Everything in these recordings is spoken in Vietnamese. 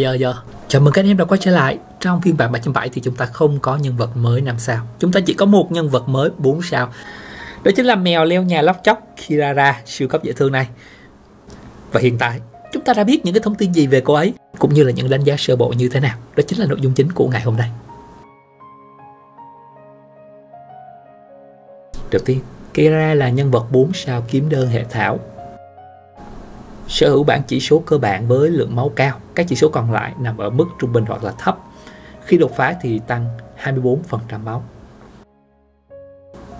Giờ chào mừng các anh em đã quay trở lại. Trong phiên bản 3.7 thì chúng ta không có nhân vật mới 5 sao. Chúng ta chỉ có một nhân vật mới 4 sao. Đó chính là mèo leo nhà lóc chóc Kirara siêu cấp dễ thương này. Và hiện tại chúng ta đã biết những cái thông tin gì về cô ấy, cũng như là những đánh giá sơ bộ như thế nào. Đó chính là nội dung chính của ngày hôm nay. Đầu tiên, Kirara là nhân vật 4 sao kiếm đơn hệ thảo, sở hữu bảng chỉ số cơ bản với lượng máu cao, các chỉ số còn lại nằm ở mức trung bình hoặc là thấp. Khi đột phá thì tăng 24% máu.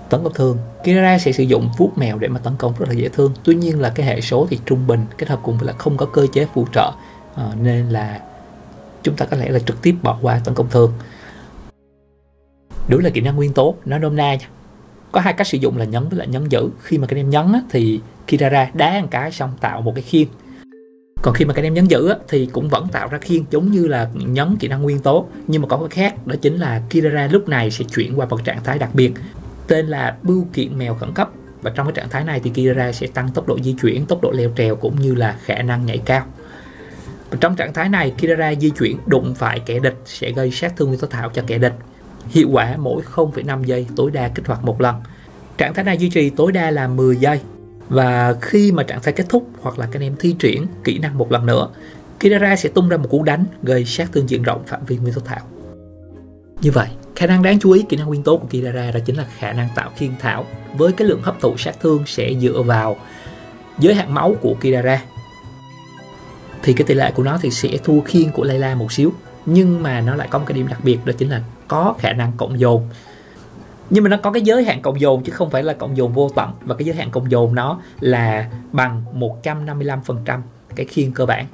Tấn công thường, Kirara sẽ sử dụng vuốt mèo để mà tấn công rất là dễ thương. Tuy nhiên là cái hệ số thì trung bình, kết hợp cùng với là không có cơ chế phụ trợ, nên là chúng ta có lẽ là trực tiếp bỏ qua tấn công thường. Đúng là kỹ năng nguyên tố, nó nôm na nha. Có hai cách sử dụng là nhấn với lại nhấn giữ. Khi mà các em nhấn thì Kirara đá một cái xong tạo một cái khiên. Còn khi mà các em nhấn giữ thì cũng vẫn tạo ra khiên, giống như là nhấn kỹ năng nguyên tố. Nhưng mà có cái khác, đó chính là Kirara lúc này sẽ chuyển qua một trạng thái đặc biệt, tên là bưu kiện mèo khẩn cấp. Và trong cái trạng thái này thì Kirara sẽ tăng tốc độ di chuyển, tốc độ leo trèo cũng như là khả năng nhảy cao. Và trong trạng thái này, Kirara di chuyển đụng phải kẻ địch sẽ gây sát thương nguyên tố thảo cho kẻ địch. Hiệu quả mỗi 0,5 giây, tối đa kích hoạt một lần. Trạng thái này duy trì tối đa là 10 giây. Và khi mà trạng thái kết thúc hoặc là các em thi triển kỹ năng một lần nữa, Kirara sẽ tung ra một cú đánh gây sát thương diện rộng phạm vi nguyên tố thảo. Như vậy, khả năng đáng chú ý kỹ năng nguyên tố của Kirara đó chính là khả năng tạo khiên thảo. Với cái lượng hấp thụ sát thương sẽ dựa vào giới hạn máu của Kirara, thì cái tỷ lệ của nó thì sẽ thua khiên của Layla một xíu. Nhưng mà nó lại có một cái điểm đặc biệt, đó chính là có khả năng cộng dồn. Nhưng mà nó có cái giới hạn cộng dồn chứ không phải là cộng dồn vô tận. Và cái giới hạn cộng dồn nó là bằng 155% cái khiên cơ bản.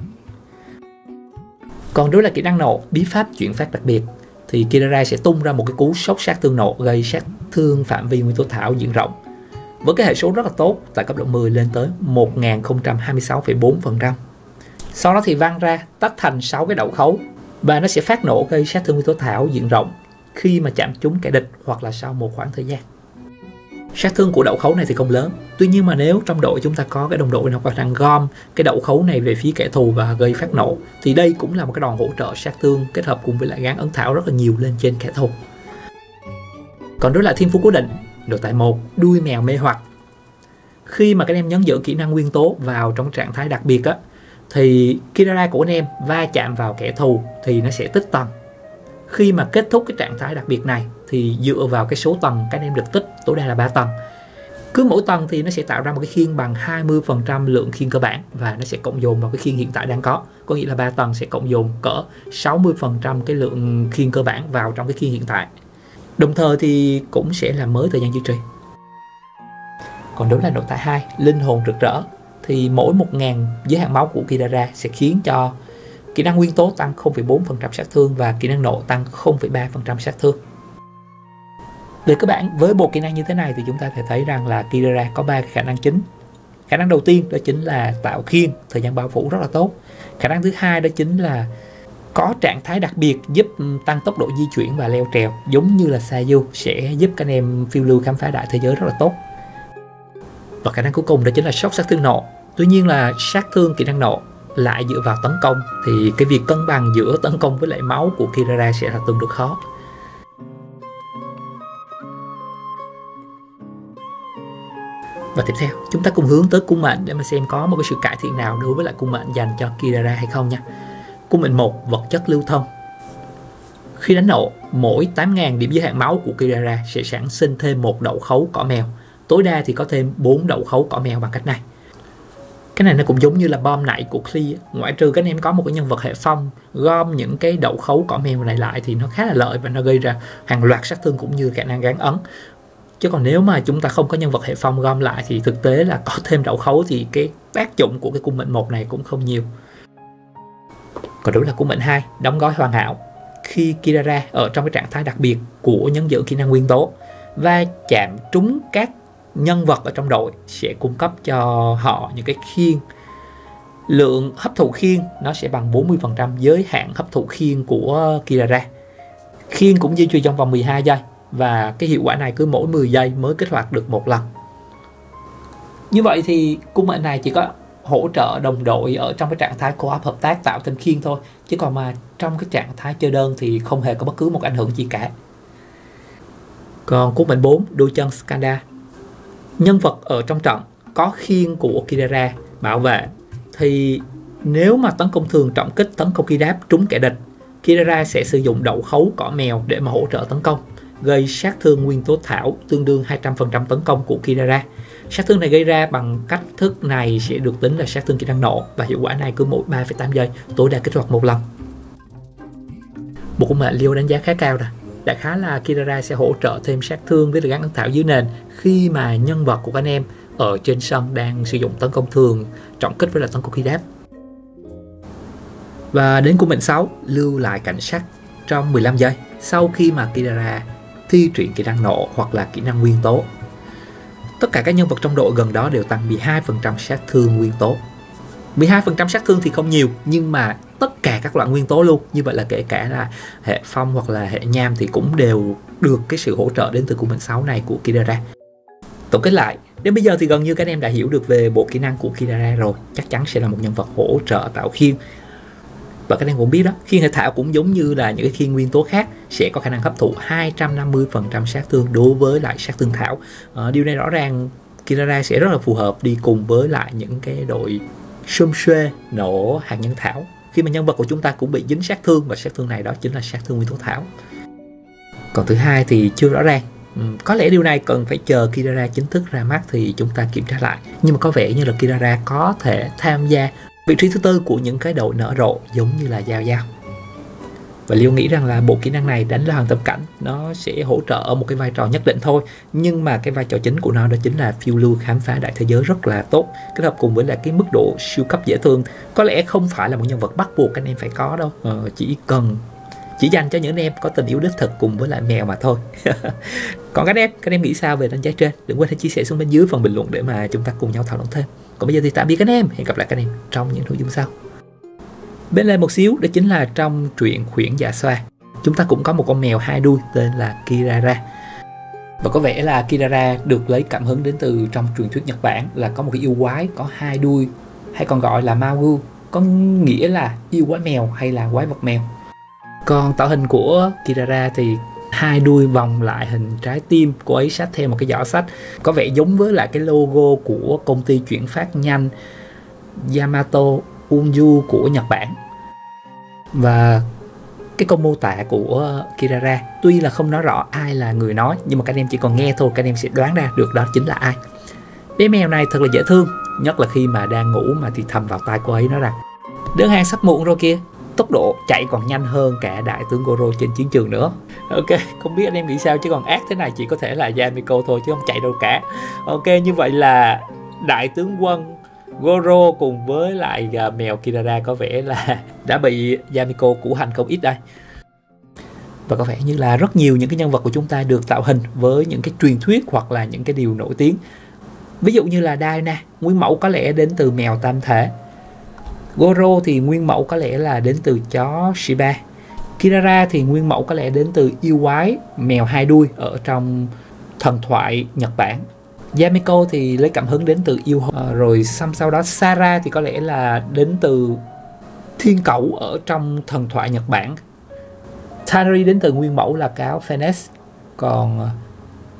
Còn đối là kỹ năng nổ, bí pháp chuyển phát đặc biệt, thì Kirara sẽ tung ra một cái cú sốc sát thương nổ gây sát thương phạm vi nguyên tố thảo diện rộng. Với cái hệ số rất là tốt, tại cấp độ 10 lên tới 1026,4%. Sau đó thì văng ra, tách thành 6 cái đậu khấu, và nó sẽ phát nổ gây sát thương nguyên tố thảo diện rộng khi mà chạm trúng kẻ địch hoặc là sau một khoảng thời gian. Sát thương của đậu khấu này thì không lớn, tuy nhiên mà nếu trong đội chúng ta có cái đồng đội nào có khả năng gom cái đậu khấu này về phía kẻ thù và gây phát nổ, thì đây cũng là một cái đòn hỗ trợ sát thương kết hợp cùng với lại gán ấn thảo rất là nhiều lên trên kẻ thù. Còn đó là thiên phú cố định, độ tại 1, đuôi mèo mê hoặc. Khi mà các em nhấn giữ kỹ năng nguyên tố vào trong trạng thái đặc biệt thì Kirara của anh em va chạm vào kẻ thù thì nó sẽ tích tầng. Khi mà kết thúc cái trạng thái đặc biệt này thì dựa vào cái số tầng các anh em được tích, tối đa là 3 tầng. Cứ mỗi tầng thì nó sẽ tạo ra một cái khiên bằng 20% lượng khiên cơ bản, và nó sẽ cộng dồn vào cái khiên hiện tại đang có nghĩa là 3 tầng sẽ cộng dồn cỡ 60% cái lượng khiên cơ bản vào trong cái khiên hiện tại. Đồng thời thì cũng sẽ làm mới thời gian duy trì. Còn đối là độ tại 2, linh hồn rực rỡ, thì mỗi 1.000 giới hạn máu của Kirara sẽ khiến cho kỹ năng nguyên tố tăng 0,4% sát thương và kỹ năng nộ tăng 0,3% sát thương. Về cơ bản, với bộ kỹ năng như thế này thì chúng ta thể thấy rằng là Kirara có 3 khả năng chính. Khả năng đầu tiên đó chính là tạo khiên, thời gian bao phủ rất là tốt. Khả năng thứ hai đó chính là có trạng thái đặc biệt giúp tăng tốc độ di chuyển và leo trèo, giống như là Sayu sẽ giúp các anh em phiêu lưu khám phá đại thế giới rất là tốt. Và khả năng cuối cùng đó chính là sốc sát thương nộ. Tuy nhiên là sát thương kỹ năng nộ lại dựa vào tấn công, thì cái việc cân bằng giữa tấn công với lại máu của Kirara sẽ là tương đối khó. Và tiếp theo, chúng ta cùng hướng tới cung mệnh để mà xem có một cái sự cải thiện nào đối với lại cung mệnh dành cho Kirara hay không nha. Cung mệnh 1, vật chất lưu thông. Khi đánh nộ, mỗi 8.000 điểm giới hạn máu của Kirara sẽ sản sinh thêm một đậu khấu cỏ mèo. Tối đa thì có thêm 4 đậu khấu cỏ mèo bằng cách này. Cái này nó cũng giống như là bom nảy của Klee, ngoại trừ các anh em có một cái nhân vật hệ phong gom những cái đậu khấu cỏ mèo này lại thì nó khá là lợi và nó gây ra hàng loạt sát thương cũng như khả năng gán ấn. Chứ còn nếu mà chúng ta không có nhân vật hệ phong gom lại thì thực tế là có thêm đậu khấu thì cái tác dụng của cái cung mệnh 1 này cũng không nhiều. Còn đúng là cung mệnh 2, đóng gói hoàn hảo. Khi Kirara ở trong cái trạng thái đặc biệt của nhấn giữ kỹ năng nguyên tố và chạm trúng các nhân vật ở trong đội sẽ cung cấp cho họ những cái khiên. Lượng hấp thụ khiên nó sẽ bằng 40% giới hạn hấp thụ khiên của Kirara. Khiên cũng duy trì trong vòng 12 giây và cái hiệu quả này cứ mỗi 10 giây mới kích hoạt được một lần. Như vậy thì cung mệnh này chỉ có hỗ trợ đồng đội ở trong cái trạng thái co-op hợp tác tạo thành khiên thôi, chứ còn mà trong cái trạng thái chơi đơn thì không hề có bất cứ một ảnh hưởng gì cả. Còn của mệnh 4, đôi chân Skanda. Nhân vật ở trong trận có khiên của Kirara bảo vệ thì nếu mà tấn công thường, trọng kích, tấn công kidap trúng kẻ địch, Kirara sẽ sử dụng đậu khấu cỏ mèo để mà hỗ trợ tấn công, gây sát thương nguyên tố thảo tương đương 200% tấn công của Kirara. Sát thương này gây ra bằng cách thức này sẽ được tính là sát thương kỹ năng nộ, và hiệu quả này cứ mỗi 3,8 giây tối đa kích hoạt một lần. Một con mệnh Leo đánh giá khá cao nè. Đại khái là Kirara sẽ hỗ trợ thêm sát thương với lực gắn thảo dưới nền khi mà nhân vật của anh em ở trên sân đang sử dụng tấn công thường, trọng kích với là tấn công khi đáp. Và đến của mệnh 6, lưu lại cảnh sát trong 15 giây sau khi mà Kirara thi triển kỹ năng nộ hoặc là kỹ năng nguyên tố. Tất cả các nhân vật trong đội gần đó đều tăng 12% sát thương nguyên tố. 12% sát thương thì không nhiều, nhưng mà tất cả các loại nguyên tố luôn. Như vậy là kể cả là hệ phong hoặc là hệ nham thì cũng đều được cái sự hỗ trợ đến từ của mệnh 6 này của Kirara. Tổng kết lại, đến bây giờ thì gần như các em đã hiểu được về bộ kỹ năng của Kirara rồi. Chắc chắn sẽ là một nhân vật hỗ trợ tạo khiên. Và các em cũng biết đó, khiên hệ thảo cũng giống như là những cái khiên nguyên tố khác sẽ có khả năng hấp thụ 250% sát thương đối với lại sát thương thảo. Điều này rõ ràng Kirara sẽ rất là phù hợp đi cùng với lại những cái đội xôm xuê nổ hạt nhân thảo, khi mà nhân vật của chúng ta cũng bị dính sát thương, và sát thương này đó chính là sát thương nguyên tố thảo. Còn thứ hai thì chưa rõ ràng, có lẽ điều này cần phải chờ Kirara chính thức ra mắt thì chúng ta kiểm tra lại. Nhưng mà có vẻ như là Kirara có thể tham gia vị trí thứ tư của những cái đội nở rộ giống như là Giao Giao. Và Liêu nghĩ rằng là bộ kỹ năng này đánh là hoàn tập cảnh, nó sẽ hỗ trợ ở một cái vai trò nhất định thôi, nhưng mà cái vai trò chính của nó đó chính là phiêu lưu khám phá đại thế giới rất là tốt, kết hợp cùng với là cái mức độ siêu cấp dễ thương. Có lẽ không phải là một nhân vật bắt buộc anh em phải có đâu, chỉ dành cho những anh em có tình yêu đích thực cùng với lại mèo mà thôi. Còn các em nghĩ sao về đánh giá trên? Đừng quên hãy chia sẻ xuống bên dưới phần bình luận để mà chúng ta cùng nhau thảo luận thêm. Còn bây giờ thì tạm biệt các em, hẹn gặp lại các em trong những nội dung sau. Bên lề một xíu, đó chính là trong truyện Khuyển Dạ Xoa, chúng ta cũng có một con mèo hai đuôi tên là Kirara. Và có vẻ là Kirara được lấy cảm hứng đến từ trong truyền thuyết Nhật Bản, là có một cái yêu quái có hai đuôi, hay còn gọi là Magu, có nghĩa là yêu quái mèo hay là quái vật mèo. Còn tạo hình của Kirara thì hai đuôi vòng lại hình trái tim, cô ấy xách theo một cái giỏ sách, có vẻ giống với lại cái logo của công ty chuyển phát nhanh Yamato Unju của Nhật Bản. Và cái câu mô tả của Kirara tuy là không nói rõ ai là người nói, nhưng mà các em chỉ còn nghe thôi, các em sẽ đoán ra được đó chính là ai. Bé mèo này thật là dễ thương, nhất là khi mà đang ngủ mà thì thầm vào tai cô ấy nói rằng: "Đơn hàng sắp muộn rồi kia", tốc độ chạy còn nhanh hơn cả đại tướng Goro trên chiến trường nữa. Ok, không biết anh em nghĩ sao, chứ còn ác thế này chỉ có thể là Yae Miko thôi chứ không chạy đâu cả. Ok, như vậy là đại tướng quân Goro cùng với lại mèo Kirara có vẻ là đã bị Yae Miko củ hành không ít đây. Và có vẻ như là rất nhiều những cái nhân vật của chúng ta được tạo hình với những cái truyền thuyết hoặc là những cái điều nổi tiếng. Ví dụ như là Daina, nguyên mẫu có lẽ đến từ mèo tam thể. Goro thì nguyên mẫu có lẽ là đến từ chó Shiba. Kirara thì nguyên mẫu có lẽ đến từ yêu quái mèo hai đuôi ở trong thần thoại Nhật Bản. Yae Miko thì lấy cảm hứng đến từ yêu hồ, rồi sau đó Sara thì có lẽ là đến từ thiên cẩu ở trong thần thoại Nhật Bản. Tadri đến từ nguyên mẫu là cáo Phoenix, còn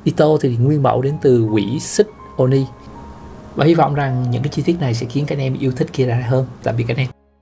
Itto thì nguyên mẫu đến từ quỷ xích Oni. Và hy vọng rằng những cái chi tiết này sẽ khiến các em yêu thích Kirara hơn. Tạm biệt các em.